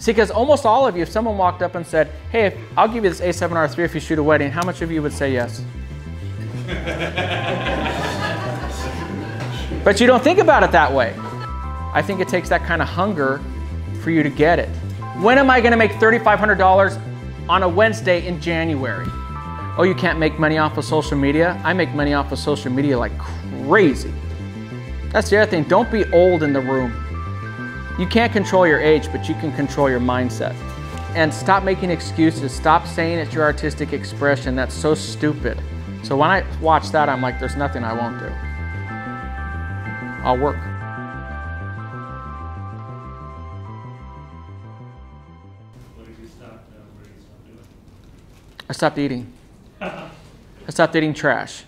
See, because almost all of you, if someone walked up and said, hey, I'll give you this A7R III if you shoot a wedding, how much of you would say yes? But you don't think about it that way. I think it takes that kind of hunger for you to get it. When am I gonna make $3,500 on a Wednesday in January? Oh, you can't make money off of social media? I make money off of social media like crazy. That's the other thing, don't be old in the room. You can't control your age, but you can control your mindset. And stop making excuses. Stop saying it's your artistic expression. That's so stupid. So when I watch that, I'm like, there's nothing I won't do. I'll work. What did you stop doing? I stopped eating. I stopped eating trash.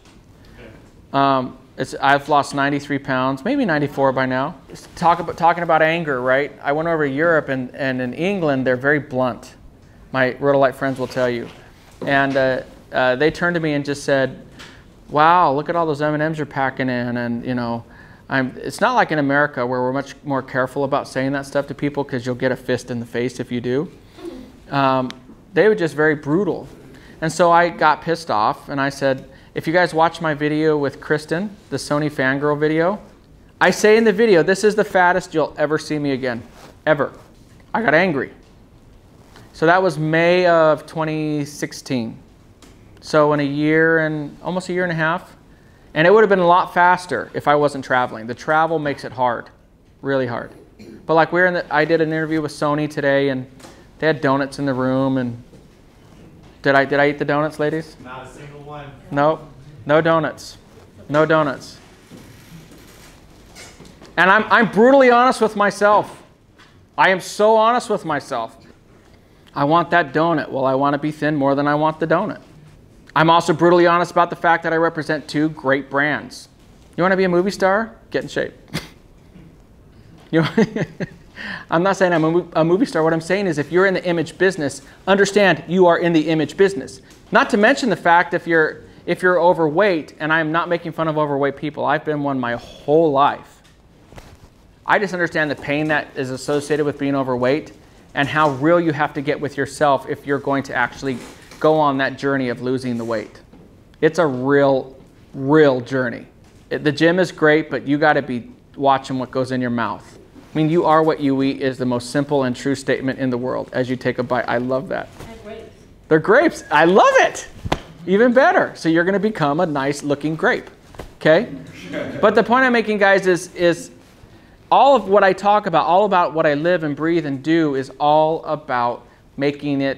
Okay. I've lost 93 pounds, maybe 94 by now. Talking about anger, right? I went over to Europe, and in England, they're very blunt. My Rotolight friends will tell you. And they turned to me and just said, wow, look at all those M&Ms you're packing in. And, you know, it's not like in America where we're much more careful about saying that stuff to people because you'll get a fist in the face if you do. They were just very brutal. And so I got pissed off, and I said, if you guys watch my video with Kristen, the Sony fangirl video, I say in the video, this is the fattest you'll ever see me again, ever. I got angry. So that was May of 2016. So in a year and almost a year and a half, and it would have been a lot faster if I wasn't traveling. The travel makes it hard, really hard. But like I did an interview with Sony today, and they had donuts in the room, and did I eat the donuts, ladies? Not a single one. Nope, no donuts, no donuts. And I'm brutally honest with myself. I am so honest with myself. I want that donut. Well, I want to be thin more than I want the donut. I'm also brutally honest about the fact that I represent two great brands. You want to be a movie star? Get in shape. I'm not saying I'm a movie star. What I'm saying is if you're in the image business, understand you are in the image business. Not to mention the fact if you're overweight, and I'm not making fun of overweight people. I've been one my whole life. I just understand the pain that is associated with being overweight and how real you have to get with yourself if you're going to actually go on that journey of losing the weight. It's a real, real journey. The gym is great, but you got to be watching what goes in your mouth. I mean, you are what you eat is the most simple and true statement in the world as you take a bite. I love that. And grapes. They're grapes. I love it. Even better. So you're going to become a nice looking grape. Okay? But the point I'm making, guys, is all of what I talk about, all about what I live and breathe and do is all about making it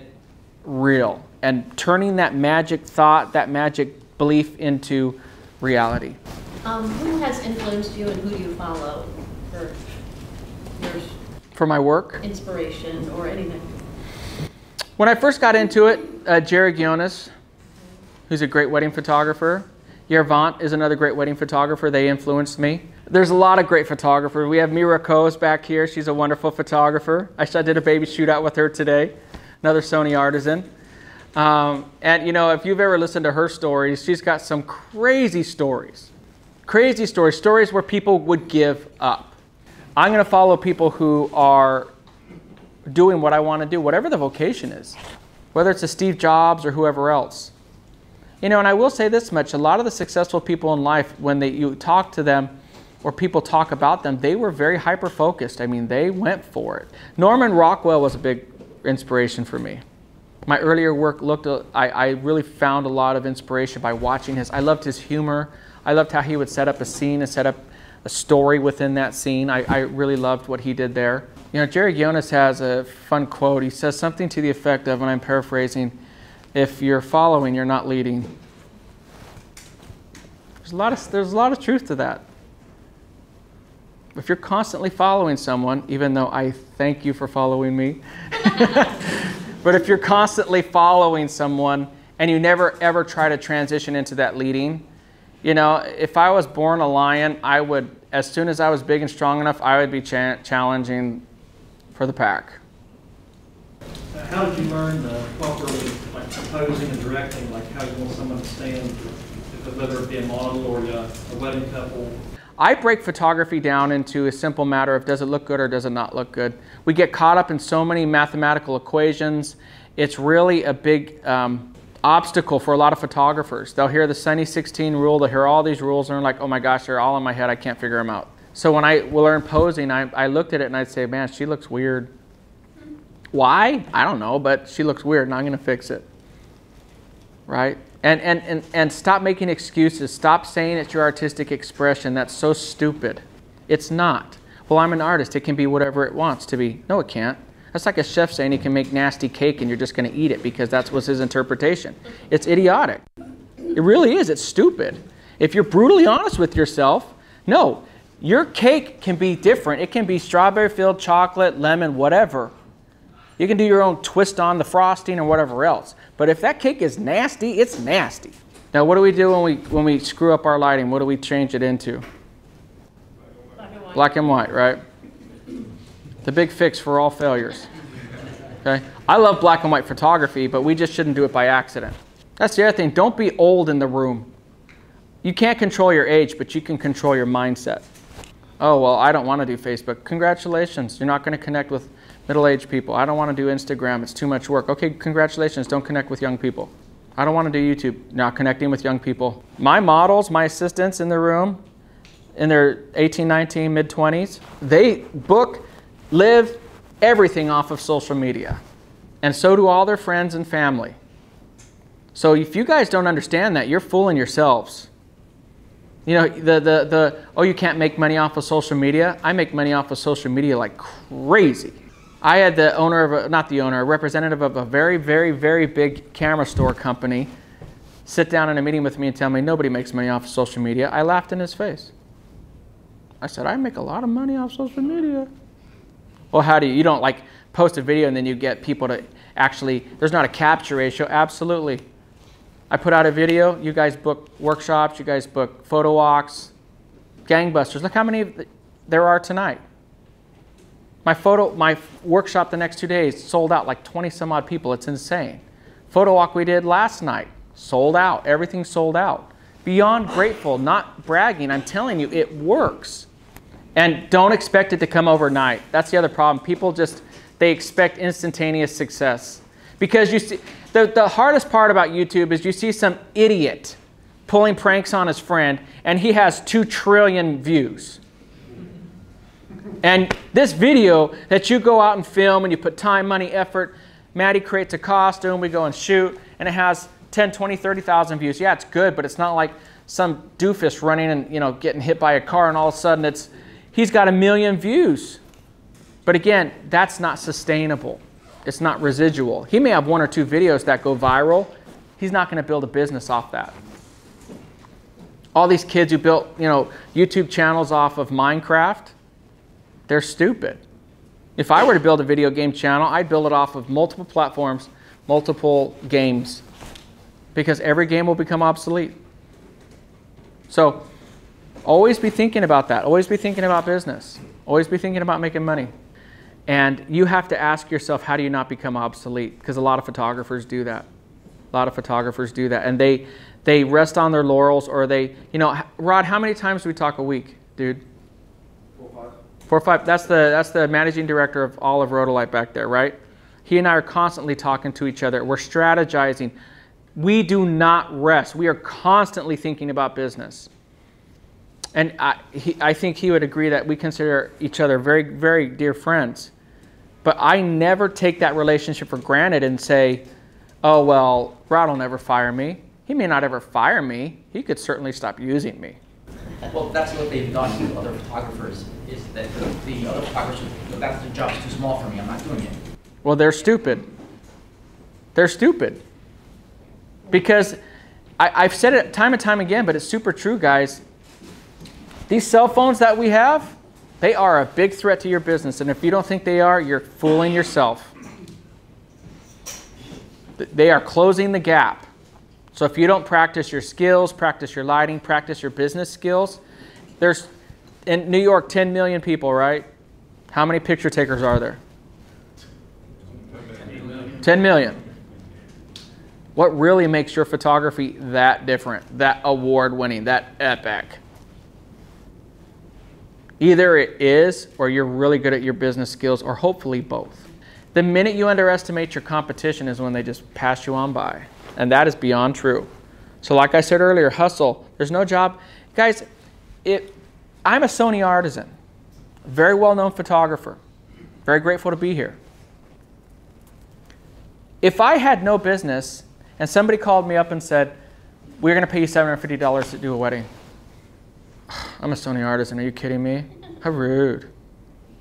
real. And turning that magic thought, that magic belief into reality. Who has influenced you and who do you follow for my work? Inspiration or anything. When I first got into it, Jerry Gionis, who's a great wedding photographer. Yervant is another great wedding photographer. They influenced me. There's a lot of great photographers. We have Mira Coase back here. She's a wonderful photographer. I did a baby shootout with her today. Another Sony artisan. And you know, if you've ever listened to her stories, she's got some crazy stories, where people would give up. I'm going to follow people who are doing what I want to do, whatever the vocation is, whether it's a Steve Jobs or whoever else. You know, and I will say this much, a lot of the successful people in life, when you talk to them or people talk about them, they were very hyper-focused. I mean, they went for it. Norman Rockwell was a big inspiration for me. My earlier work I really found a lot of inspiration by watching his. I loved his humor. I loved how he would set up a scene and set up a story within that scene. I really loved what he did there. You know, Jerry Jonas has a fun quote. He says something to the effect of, and I'm paraphrasing, if you're following, you're not leading. There's a lot of truth to that. If you're constantly following someone, even though I thank you for following me, but if you're constantly following someone and you never ever try to transition into that leading, you know, if I was born a lion, I would, as soon as I was big and strong enough, I would be challenging for the pack. How did you learn properly, like composing and directing, like how you want someone to stand, whether it be a model or a wedding couple? I break photography down into a simple matter of does it look good or does it not look good. We get caught up in so many mathematical equations. It's really a big obstacle for a lot of photographers. They'll hear the Sunny 16 rule, they'll hear all these rules and they're like, oh my gosh, they're all in my head, I can't figure them out. So when I learned posing, I looked at it and I'd say, man, she looks weird. Why? I don't know, but she looks weird and I'm gonna fix it, right? And stop making excuses. Stop saying it's your artistic expression. That's so stupid. It's not. Well, I'm an artist. It can be whatever it wants to be. No, it can't. That's like a chef saying he can make nasty cake and you're just going to eat it because that was his interpretation. It's idiotic. It really is. It's stupid. If you're brutally honest with yourself, no, your cake can be different. It can be strawberry-filled, chocolate, lemon, whatever. You can do your own twist on the frosting or whatever else. But if that cake is nasty, it's nasty. Now, what do we do when we screw up our lighting? What do we change it into? Black and white, right? The big fix for all failures. Okay? I love black and white photography, but we just shouldn't do it by accident. That's the other thing. Don't be old in the room. You can't control your age, but you can control your mindset. Oh, well, I don't want to do Facebook. Congratulations. You're not going to connect with middle-aged people. I don't want to do Instagram. It's too much work. Okay, congratulations. Don't connect with young people. I don't want to do YouTube. Not connecting with young people. My models, my assistants in the room, in their 18, 19, mid-20s, they book, live everything off of social media. And so do all their friends and family. So if you guys don't understand that, you're fooling yourselves. You know, oh, you can't make money off of social media. I make money off of social media like crazy. I had the owner of, a representative of a very, very, very big camera store company sit down in a meeting with me and tell me nobody makes money off of social media. I laughed in his face. I said, I make a lot of money off social media. Well, how do you? You don't like post a video and then you get people to actually, there's not a capture ratio. Absolutely. I put out a video. You guys book workshops. You guys book photo walks, gangbusters. Look how many there are tonight. My workshop the next 2 days sold out like 20 some odd people. It's insane. Photo walk we did last night, sold out. Everything sold out. Beyond grateful, not bragging. I'm telling you, it works. And don't expect it to come overnight. That's the other problem. People just, they expect instantaneous success. Because you see, the hardest part about YouTube is you see some idiot pulling pranks on his friend and he has 2 trillion views. And this video that you go out and film and you put time, money, effort, Maddie creates a costume, we go and shoot, and it has 10, 20, 30,000 views. Yeah, it's good, but it's not like some doofus running and, you know, getting hit by a car and all of a sudden it's, he's got 1 million views. But again, that's not sustainable. It's not residual. He may have 1 or 2 videos that go viral. He's not going to build a business off that. All these kids who built, you know, YouTube channels off of Minecraft, they're stupid. If I were to build a video game channel, I'd build it off of multiple platforms, multiple games, because every game will become obsolete. So always be thinking about that. Always be thinking about business. Always be thinking about making money. And you have to ask yourself, how do you not become obsolete? Because a lot of photographers do that. A lot of photographers do that. And they rest on their laurels, or they, you know, Rod, how many times do we talk a week, dude? 4 or 5. 4 or 5. That's the managing director of all of Rotolight back there, right? He and I are constantly talking to each other. We're strategizing. We do not rest. We are constantly thinking about business. And I think he would agree that we consider each other very, very dear friends. But I never take that relationship for granted and say, oh, well, Rod will never fire me. He may not ever fire me. He could certainly stop using me. Well, that's what they've done to other photographers, is that the other photographers, that's the job's too small for me. I'm not doing it. Well, they're stupid. They're stupid. Because I've said it time and time again, but it's super true, guys. These cell phones that we have, they are a big threat to your business. And if you don't think they are, you're fooling yourself. They are closing the gap. So if you don't practice your skills, practice your lighting, practice your business skills, there's, in New York, 10 million people, right? How many picture takers are there? 10 million. What really makes your photography that different, that award-winning, that epic? Either it is, or you're really good at your business skills, or hopefully both. The minute you underestimate your competition is when they just pass you on by. And that is beyond true. So like I said earlier, hustle. There's no job. Guys, I'm a Sony Artisan, very well-known photographer, very grateful to be here. If I had no business and somebody called me up and said, we're going to pay you $750 to do a wedding. I'm a Sony Artisan. Are you kidding me? How rude,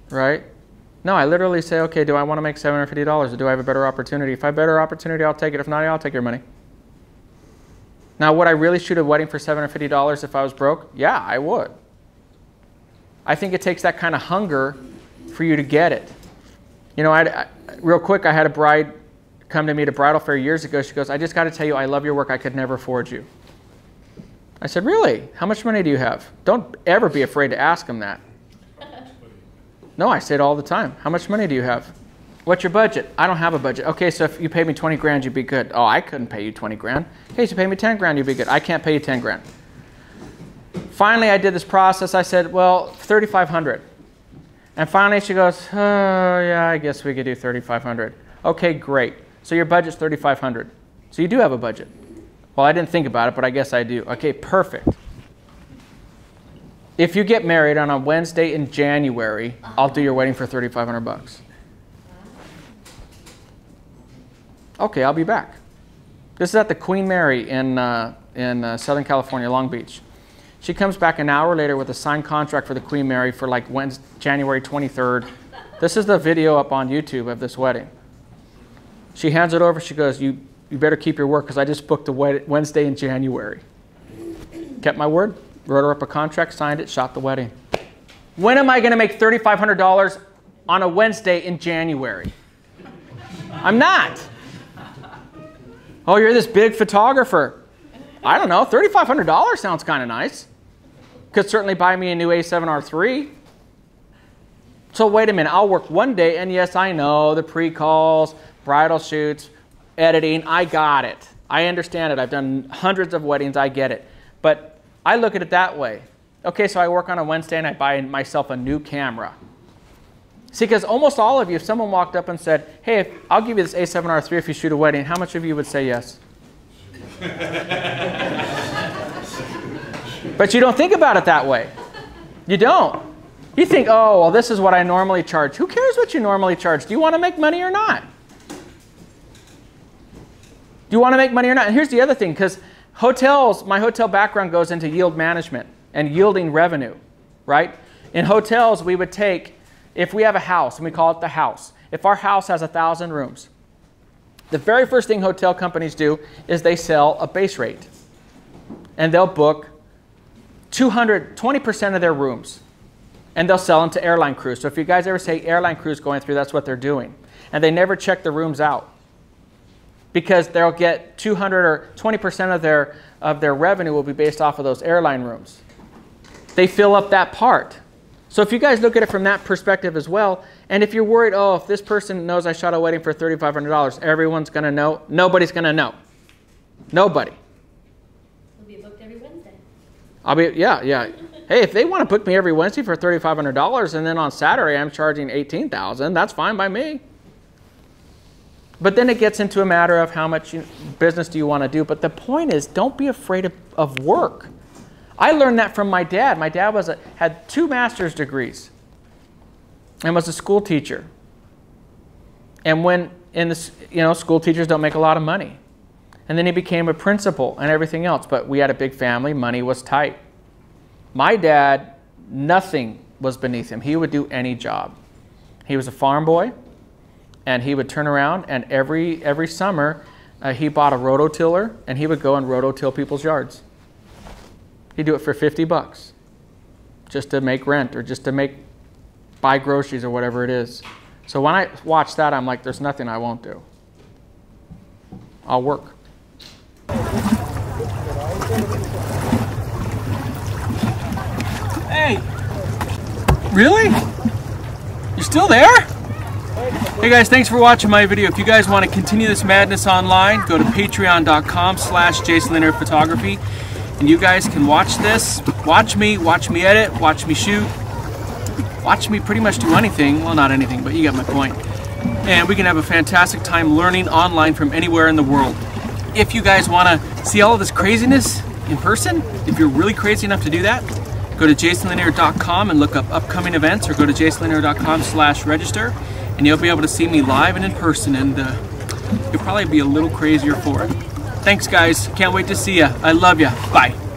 right? No, I literally say, okay, do I want to make $750 or do I have a better opportunity? If I have a better opportunity, I'll take it. If not, I'll take your money. Now, would I really shoot a wedding for $750 if I was broke? Yeah, I would. I think it takes that kind of hunger for you to get it. You know, real quick, I had a bride come to me at a bridal fair years ago. She goes, I just got to tell you, I love your work. I could never afford you. I said, really? How much money do you have? Don't ever be afraid to ask them that. No, I say it all the time. How much money do you have? What's your budget? I don't have a budget. Okay, so if you pay me 20 grand, you'd be good. Oh, I couldn't pay you 20 grand. Okay, so you pay me 10 grand, you'd be good. I can't pay you 10 grand. Finally, I did this process. I said, well, 3,500. And finally, she goes, oh, yeah, I guess we could do 3,500. Okay, great. So your budget's 3,500. So you do have a budget. Well, I didn't think about it, but I guess I do. Okay, perfect. If you get married on a Wednesday in January, I'll do your wedding for 3,500 bucks. Okay, I'll be back. This is at the Queen Mary in Southern California, Long Beach. She comes back an hour later with a signed contract for the Queen Mary for like Wednesday, January 23rd. This is the video up on YouTube of this wedding. She hands it over. She goes, you better keep your work because I just booked a Wednesday in January. Kept my word, wrote her up a contract, signed it, shot the wedding. When am I going to make $3,500 on a Wednesday in January? I'm not. Oh, you're this big photographer. I don't know. $3,500 sounds kind of nice. Could certainly buy me a new A7R III. So wait a minute. I'll work one day, and yes, I know, the pre-calls, bridal shoots, editing. I got it. I understand it. I've done hundreds of weddings. I get it. But I look at it that way. Okay, so I work on a Wednesday, and I buy myself a new camera. See, because almost all of you, if someone walked up and said, hey, I'll give you this A7R III if you shoot a wedding, how much of you would say yes? But you don't think about it that way. You don't. You think, oh, well, this is what I normally charge. Who cares what you normally charge? Do you want to make money or not? Do you want to make money or not? And here's the other thing, because hotels, my hotel background goes into yield management and yielding revenue, right? In hotels, we would take, if we have a house, and we call it the house, if our house has 1,000 rooms, the very first thing hotel companies do is they sell a base rate. And they'll book 20% of their rooms. And they'll sell them to airline crews. So if you guys ever say airline crews going through, that's what they're doing. And they never check the rooms out. Because they'll get 200 or 20% of their revenue will be based off of those airline rooms. They fill up that part. So if you guys look at it from that perspective as well, and if you're worried, oh, if this person knows I shot a wedding for $3,500, everyone's going to know. Nobody's going to know. Nobody. You'll be booked every Wednesday. I'll be, yeah, yeah. Hey, if they want to book me every Wednesday for $3,500 and then on Saturday I'm charging $18,000, that's fine by me. But then it gets into a matter of how much business do you want to do. But the point is, don't be afraid of work. I learned that from my dad. My dad had 2 master's degrees and was a school teacher. And when, you know, school teachers don't make a lot of money. And then he became a principal and everything else. But we had a big family. Money was tight. My dad, nothing was beneath him. He would do any job. He was a farm boy. And he would turn around. And every summer, he bought a rototiller. And he would go and rototill people's yards. He'd do it for 50 bucks just to make rent or just to buy groceries or whatever it is. So when I watch that, I'm like, there's nothing I won't do. I'll work. Hey, really? You're still there? Hey guys, thanks for watching my video. If you guys want to continue this madness online, go to patreon.com/jasonlanierphotography. And you guys can watch this, watch me edit, watch me shoot, watch me pretty much do anything. Well, not anything, but you get my point. And we can have a fantastic time learning online from anywhere in the world. If you guys want to see all of this craziness in person, if you're really crazy enough to do that, go to jasonlanier.com and look up upcoming events, or go to jasonlanier.com/register, and you'll be able to see me live and in person, and you'll probably be a little crazier for it. Thanks, guys. Can't wait to see ya. I love ya. Bye.